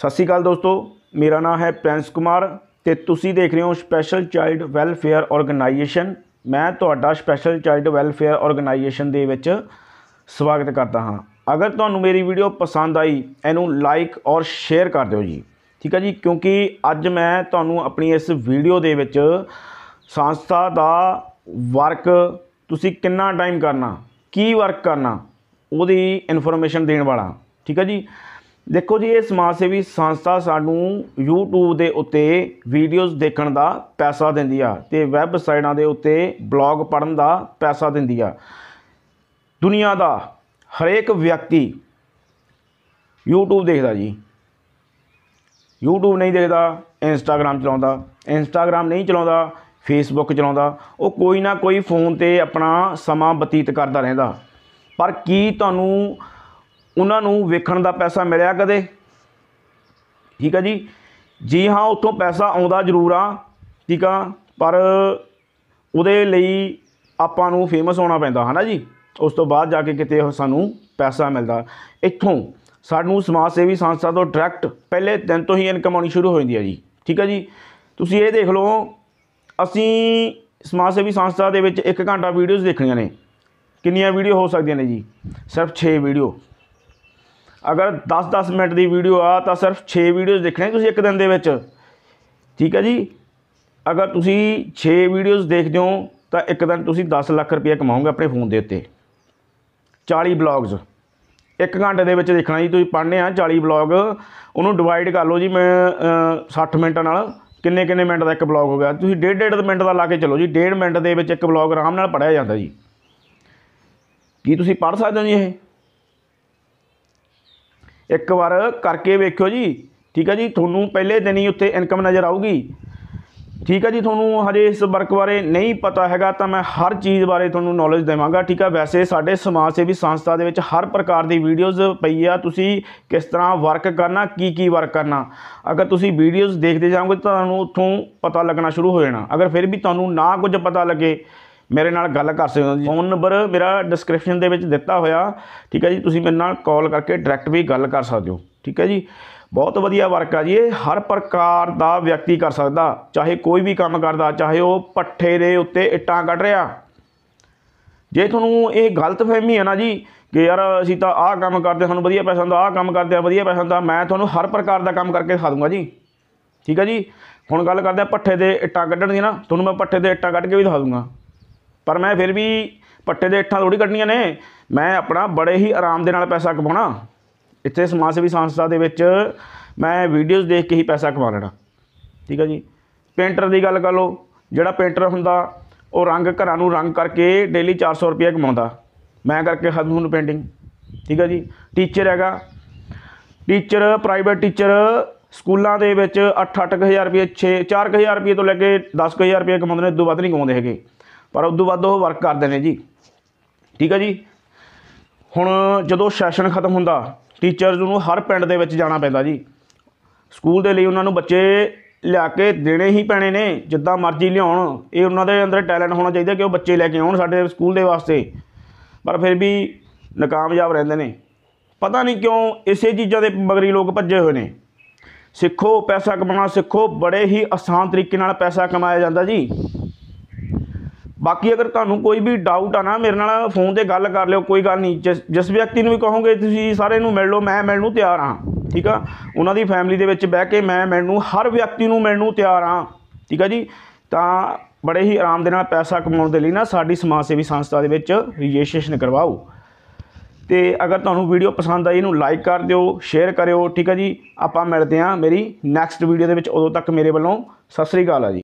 सत श्री अकाल दोस्तों, मेरा नाम है प्रिंस कुमार ते तुसी देख रहे हो स्पैशल चाइल्ड वैलफेयर ऑर्गेनाइजेशन। मैं तुहाडा स्पैशल चाइल्ड वैलफेयर ऑर्गेनाइजेशन दे विच स्वागत करता हाँ। अगर तुहानू मेरी वीडियो पसंद आई इनू लाइक और शेयर कर दिओ जी, ठीक है जी। क्योंकि अज मैं तुहानू अपनी इस वीडियो दे विच संस्था दा वर्क तुसी कितना टाइम करना, की वर्क करना, उहदी इनफॉर्मेशन देण वाला, ठीक है जी। देखो जी, ये समाज सेवी संस्था सानू यूट्यूब के उत्ते वीडियोज़ देखण का पैसा दिंदी आ ते वैबसाइटां दे उत्ते ब्लॉग पढ़न का पैसा दिंदी आ। दुनिया का हरेक व्यक्ति यूट्यूब देखता जी, यूट्यूब नहीं देखता इंस्टाग्राम चलाउंदा, इंस्टाग्राम नहीं चलाउंदा फेसबुक चलाउंदा, वो कोई ना कोई फोन ते अपना समा बतीत करता रहिंदा। पर की तुहानू उन्होंने वेखण का पैसा मिलया कदे? ठीक है जी, जी हाँ, उतों पैसा आउंदा जरूर आ, ठीक आ, पर उहदे लई आपां नूं फेमस होना पैंदा है ना जी। उस तो बाद जाके किते सानू पैसा मिलदा। इत्थों सानू समाज सेवी संस्था तो डायरैक्ट पहले दिन तो ही इनकम आनी शुरू हो जाती है जी, ठीक है जी। तुसीं ये देख लो, असीं समाज सेवी संस्था दे विच 1 घंटा वीडियोज़ देखणियां ने। कितनी वीडियो हो सकदियां ने जी? सिर्फ 6 वीडियो। अगर 10-10 मिनट की वीडियो आ तो सिर्फ 6 वीडियोज़ देखने तुसीं एक दिन दे, ठीक है जी। अगर तुसीं 6 वीडियोज़ देखते हो तो एक दिन तुसीं 10 लाख रुपया कमाओगे अपने फोन के उत्ते। 40 ब्लॉग्स 1 घंटे के देखना जी। तुसीं पढ़ने आ 40 ब्लॉग, उन्होंने डिवाइड कर लो जी मैं 60 मिनट नाल, किन्ने मिनट का एक ब्लॉग हो गया। तुसीं 1.5-1.5 मिनट का ला के चलो जी, 1.5 मिनट के एक ब्लॉग आराम नाल पढ़िया जाता जी। की तुसीं पढ़ सकते हो जी? ये एक बार करके वेखियो जी, ठीक है जी। थोनू पहले दिन ही उत्ते इनकम नज़र आऊगी, ठीक है जी। थोनू हजे इस वर्क बारे नहीं पता हैगा तो मैं हर चीज़ बारे थोनू नॉलेज देवांगा, ठीक है। वैसे साढ़े समाज सेवी संस्था के हर प्रकार की वीडियोज़ पई आ, तुसी किस तरह वर्क करना, की वर्क करना। अगर तुसी वीडियोज़ देखते जाओगे तो उत्थों पता लगना शुरू हो जाना। अगर फिर भी तुहानू ना कुछ पता लगे, मेरे नाल गल कर सकते हो जी। फोन नंबर मेरा डिस्क्रिप्शन दे विच दिता होया, ठीक है जी। तुसीं मेरे नाल कॉल करके डायरैक्ट भी गल कर सकते हो, ठीक है जी। बहुत वधिया वर्क आ जी, ये हर प्रकार का व्यक्ति कर सकता, चाहे कोई भी काम करता, चाहे वो पट्ठे दे उत्ते इट्टां कट रहा। जे तुहानू ये गलतफहमी है ना जी कि यार असीं तां आह काम करते सानू वधिया पैसा हुंदा, आह काम करते वधिया पैसा हुंदा, मैं तुहानू हर प्रकार का काम करके दिखा दूंगा जी, ठीक है जी। हुण गल करदे आं पट्ठे दे इट्टां कड्ढण दी ना। तुहानू मैं पट्ठे दे इट्टां कड्ढ के भी दिखा दूंगा, पर मैं फिर भी पट्टे दे इट्ठां थोड़ी कड्ढनियां ने। मैं अपना बड़े ही आराम दे नाल पैसा कमाउणा। इत्थे समाज सेवी संस्था दे विच मैं वीडियोज़ देख के ही पैसा कमा लेना, ठीक है जी। पेंटर की गल कर लो, जिहड़ा पेंटर हुंदा वो रंग घरां नूं रंग करके डेली 400 रुपया कमाउंदा। मैं करके हदमून पेंटिंग, ठीक है जी। टीचर हैगा, टीचर प्राइवेट टीचर स्कूलों के 8-8 हज़ार रुपये 4-4 हज़ार रुपये तो लैके 10-10 हज़ार रुपये कमाते हैं, उदों वध नहीं कमाते है, पर उदों बाद वर्क करते हैं जी, ठीक है जी। हुण जदों सैशन खत्म हुंदा टीचर नूं हर पिंड दे विच जाना पैंदा जी। स्कूल दे लई उन्हां नूं बच्चे लिया के देने ही पैणे ने, जिद्दां मर्जी लियाउण। इह उन्हां दे अंदर टैलेंट होना चाहिए कि वह बच्चे लैके आउण साडे स्कूल दे वास्ते, पर फिर भी नाकामयाब रहिंदे ने। पता नहीं क्यों इसे चीज़ों के मगरी लोग भज्जे होए ने। सिक्खो, पैसा कमाउणा सिक्खो, बड़े ही आसान तरीके नाल पैसा कमाया जाता जी। बाकी अगर तुहानू कोई भी डाउट आना, मेरे नाल फोन पर गल कर लिओ, कोई गल नहीं। जिस व्यक्ति भी कहोगे तुसीं सारे नू मिल लो, मैं मिलण नू तैयार हाँ, ठीक आ। उन्हां दी फैमिली दे विच बह के मैं मिलण नू, हर व्यक्ति नू मिलण नू तैयार हाँ, ठीक है जी। तां बड़े ही आराम दे नाल पैसा कमाउण दे लई ना साडी समाज सेवी संस्था दे विच रजिस्ट्रेशन करवाओ। ते अगर तुहानू वीडियो पसंद आई, इहनू लाइक कर दिओ, शेयर करिओ, ठीक है जी। आपां मिलदे हाँ मेरी नैक्सट वीडियो दे विच। उदों तक मेरे वल्लों सत श्री अकाल आ जी।